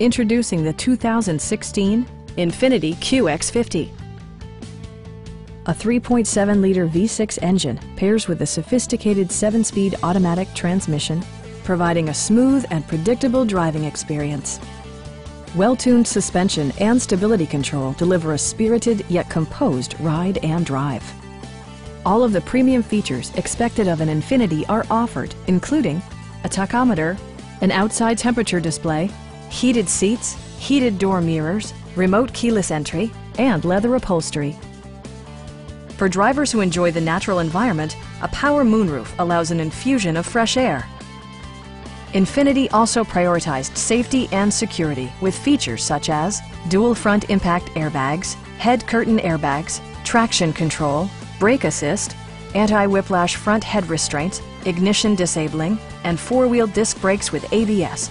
Introducing the 2016 Infiniti QX50. A 3.7-liter V6 engine pairs with a sophisticated 7-speed automatic transmission, providing a smooth and predictable driving experience. Well-tuned suspension and stability control deliver a spirited yet composed ride and drive. All of the premium features expected of an Infiniti are offered, including a tachometer, an outside temperature display, heated seats, heated door mirrors, remote keyless entry, and leather upholstery. For drivers who enjoy the natural environment, a power moonroof allows an infusion of fresh air. Infiniti also prioritized safety and security with features such as dual front impact airbags, head curtain airbags, traction control, brake assist, anti-whiplash front head restraints, ignition disabling, and four-wheel disc brakes with ABS.